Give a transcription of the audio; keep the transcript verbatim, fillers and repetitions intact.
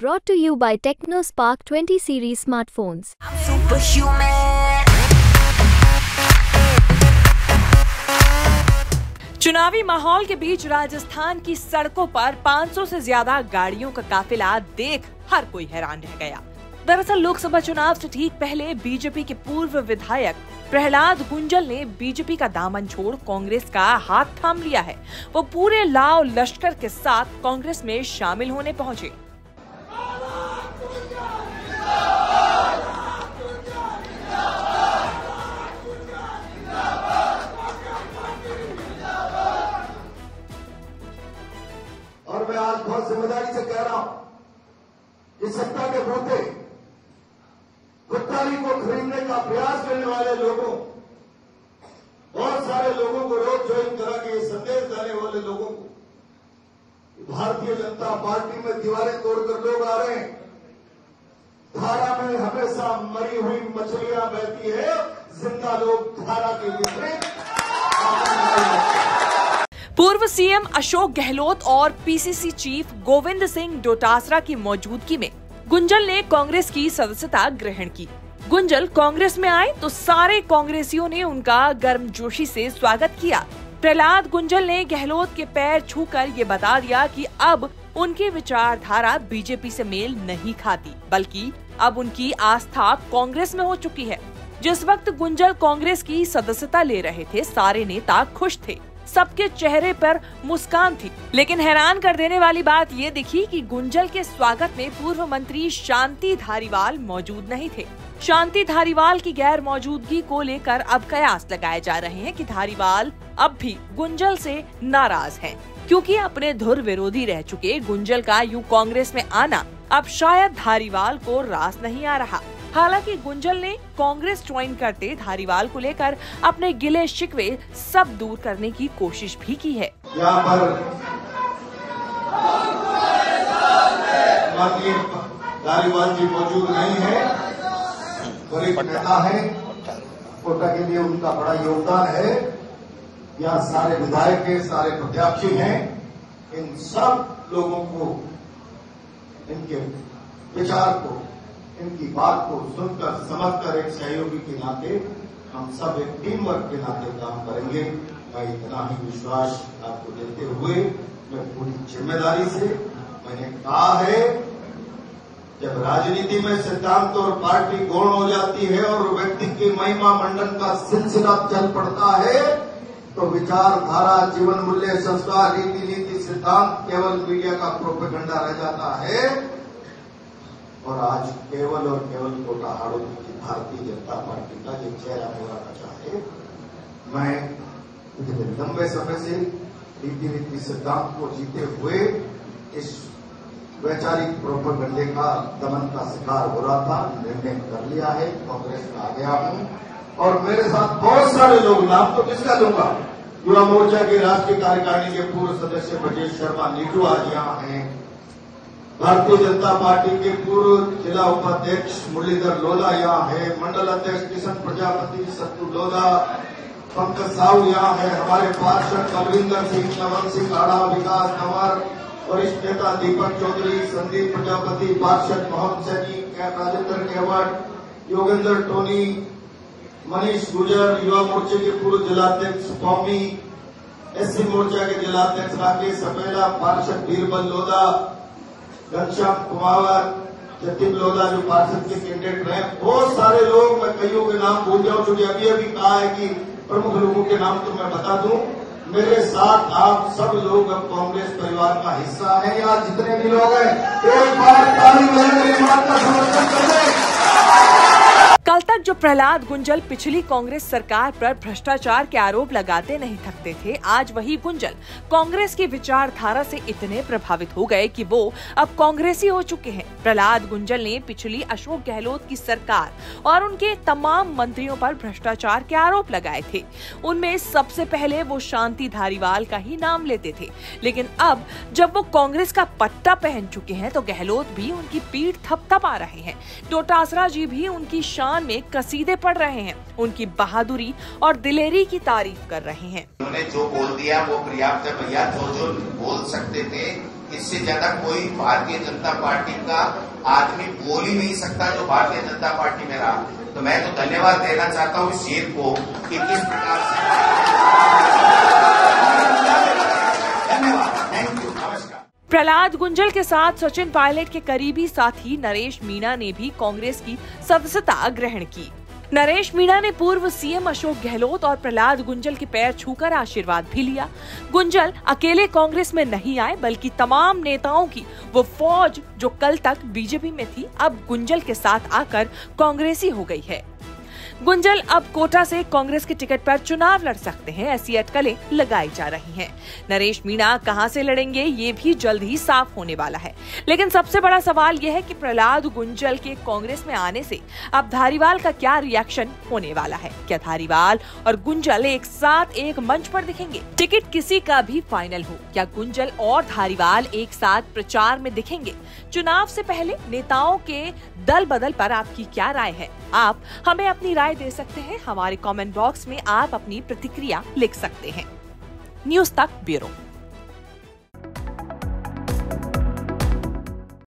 Brought to you by Tecno Spark twenty series smartphones. चुनावी माहौल के बीच राजस्थान की सड़कों पर पाँच सौ से ज्यादा गाड़ियों का काफिला देख हर कोई हैरान रह गया। दरअसल लोकसभा चुनाव से ठीक पहले बीजेपी के पूर्व विधायक प्रहलाद गुंजल ने बीजेपी का दामन छोड़ कांग्रेस का हाथ थाम लिया है। वो पूरे लाव लश्कर के साथ कांग्रेस में शामिल होने पहुँचे। और मैं आज बहुत जिम्मेदारी से कह रहा हूं, इस सत्ता के बूते कुत्ताली को खरीदने का प्रयास करने वाले लोगों, बहुत सारे लोगों को रोज जो इन तरह के संदेश देने वाले लोगों को, भारतीय जनता पार्टी में दीवारें तोड़कर लोग आ रहे हैं। धारा में हमेशा मरी हुई मछलियां बहती है, जिंदा लोग धारा के लिए। पूर्व सीएम अशोक गहलोत और पीसीसी चीफ गोविंद सिंह डोटासरा की मौजूदगी में गुंजल ने कांग्रेस की सदस्यता ग्रहण की। गुंजल कांग्रेस में आए तो सारे कांग्रेसियों ने उनका गर्मजोशी से स्वागत किया। प्रहलाद गुंजल ने गहलोत के पैर छूकर ये बता दिया कि अब उनकी विचारधारा बीजेपी से मेल नहीं खाती, बल्कि अब उनकी आस्था कांग्रेस में हो चुकी है। जिस वक्त गुंजल कांग्रेस की सदस्यता ले रहे थे, सारे नेता खुश थे, सबके चेहरे पर मुस्कान थी। लेकिन हैरान कर देने वाली बात ये दिखी कि गुंजल के स्वागत में पूर्व मंत्री शांति धारीवाल मौजूद नहीं थे। शांति धारीवाल की गैर मौजूदगी को लेकर अब कयास लगाए जा रहे हैं कि धारीवाल अब भी गुंजल से नाराज हैं, क्योंकि अपने धुर विरोधी रह चुके गुंजल का यूं कांग्रेस में आना अब शायद धारीवाल को रास नहीं आ रहा। हालांकि गुंजल ने कांग्रेस ज्वाइन करते धारीवाल को लेकर अपने गिले शिकवे सब दूर करने की कोशिश भी की है। यहाँ पर माननीय धारीवाल जी मौजूद नहीं है, और एक नेता है, कोटा के लिए उनका बड़ा योगदान है। यहाँ सारे विधायक हैं, सारे प्रत्याशी हैं, इन सब लोगों को इनके विचार को, इनकी बात को सुनकर समझकर एक सहयोगी के नाते हम सब एक टीम वर्क के नाते काम करेंगे। मैं इतना ही विश्वास आपको देते हुए मैं पूरी जिम्मेदारी से मैंने कहा है, जब राजनीति में सिद्धांत और पार्टी गौण हो जाती है और व्यक्ति की महिमा मंडन का सिलसिला चल पड़ता है, तो विचारधारा, जीवन मूल्य, संस्कार, रीति नीति, सिद्धांत केवल मीडिया का प्रोपेगेंडा रह जाता है। और आज केवल और केवल कोटा हाड़ों की भारतीय जनता पार्टी का जो चेहरा मेरा बचा है, मैं इतने लंबे समय से रीति नीति सिद्धांत को जीते हुए इस वैचारिक प्रोपेगेंडे का दमन का शिकार हो रहा था। निर्णय कर लिया है, कांग्रेस में आ गया हूँ और मेरे साथ बहुत सारे लोग, नाम तो किसका दूंगा, युवा मोर्चा के राष्ट्रीय कार्यकारिणी के पूर्व सदस्य ब्रजेश शर्मा नीटू आज यहाँ हैं, भारतीय जनता पार्टी के पूर्व जिला उपाध्यक्ष मुरलीधर लोधा यहाँ है, मंडल अध्यक्ष किशन प्रजापति, जतिब लोधा, पंकज साहू यहाँ है, हमारे पार्षद बलविंदर सिंह, नवन सिंह विकास कंवर, वरिष्ठ नेता दीपक चौधरी, संदीप प्रजापति, पार्षद मोहन सैनी, राजेंद्र केहवट, योगेंद्र टोनी, मनीष गुजर, युवा मोर्चे के पूर्व जिलाध्यक्ष स्वामी, एससी मोर्चा के जिलाध्यक्ष राकेश अपेला, पार्षद बीरबल लोधा, गंशाब कुमावत, जतिब लोधा जो पार्षद के कैंडिडेट रहे, बहुत सारे लोग, मैं कईयों के नाम भूल जाऊं क्योंकि अभी अभी कहा है कि प्रमुख लोगों के नाम तो मैं बता दूं। मेरे साथ आप सब लोग अब कांग्रेस परिवार का हिस्सा है। यहाँ जितने भी लोग हैं, एक बार ताली बजाएं, मेरी बात का समर्थन करें। कल तक जो प्रहलाद गुंजल पिछली कांग्रेस सरकार पर भ्रष्टाचार के आरोप लगाते नहीं थकते थे, आज वही गुंजल कांग्रेस की विचारधारा से इतने प्रभावित हो गए कि वो अब कांग्रेसी हो चुके हैं। प्रहलाद गुंजल ने पिछली अशोक गहलोत की सरकार और उनके तमाम मंत्रियों पर भ्रष्टाचार के आरोप लगाए थे। उनमें सबसे पहले वो शांति धारीवाल का ही नाम लेते थे, लेकिन अब जब वो कांग्रेस का पट्टा पहन चुके हैं तो गहलोत भी उनकी पीठ थपथपा रहे हैं। डोटासरा जी भी उनकी शान में कसीदे पड़ रहे हैं, उनकी बहादुरी और दिलेरी की तारीफ कर रहे हैं। उन्होंने जो बोल दिया वो पर्याप्त है भैया, जो जो बोल सकते थे इससे ज्यादा कोई भारतीय जनता पार्टी का आदमी बोल ही नहीं सकता जो भारतीय जनता पार्टी में रहा। तो मैं तो धन्यवाद देना चाहता हूँ इस शेर को कि किस प्रकार से। धन्यवाद, थैंक यू, नमस्कार। प्रहलाद गुंजल के साथ सचिन पायलट के करीबी साथी नरेश मीणा ने भी कांग्रेस की सदस्यता ग्रहण की। नरेश मीणा ने पूर्व सीएम अशोक गहलोत और प्रहलाद गुंजल के पैर छूकर आशीर्वाद भी लिया। गुंजल अकेले कांग्रेस में नहीं आए, बल्कि तमाम नेताओं की वो फौज जो कल तक बीजेपी में थी, अब गुंजल के साथ आकर कांग्रेसी हो गई है। गुंजल अब कोटा से कांग्रेस के टिकट पर चुनाव लड़ सकते हैं, ऐसी अटकलें लगाई जा रही हैं। नरेश मीणा कहां से लड़ेंगे ये भी जल्द ही साफ होने वाला है। लेकिन सबसे बड़ा सवाल यह है कि प्रहलाद गुंजल के कांग्रेस में आने से अब धारीवाल का क्या रिएक्शन होने वाला है। क्या धारीवाल और गुंजल एक साथ एक मंच पर दिखेंगे? टिकट किसी का भी फाइनल हो, क्या गुंजल और धारीवाल एक साथ प्रचार में दिखेंगे? चुनाव से पहले नेताओं के दल बदल पर आपकी क्या राय है? आप हमें अपनी राय दे सकते हैं। हमारे कमेंट बॉक्स में आप अपनी प्रतिक्रिया लिख सकते हैं। न्यूज़ तक ब्यूरो।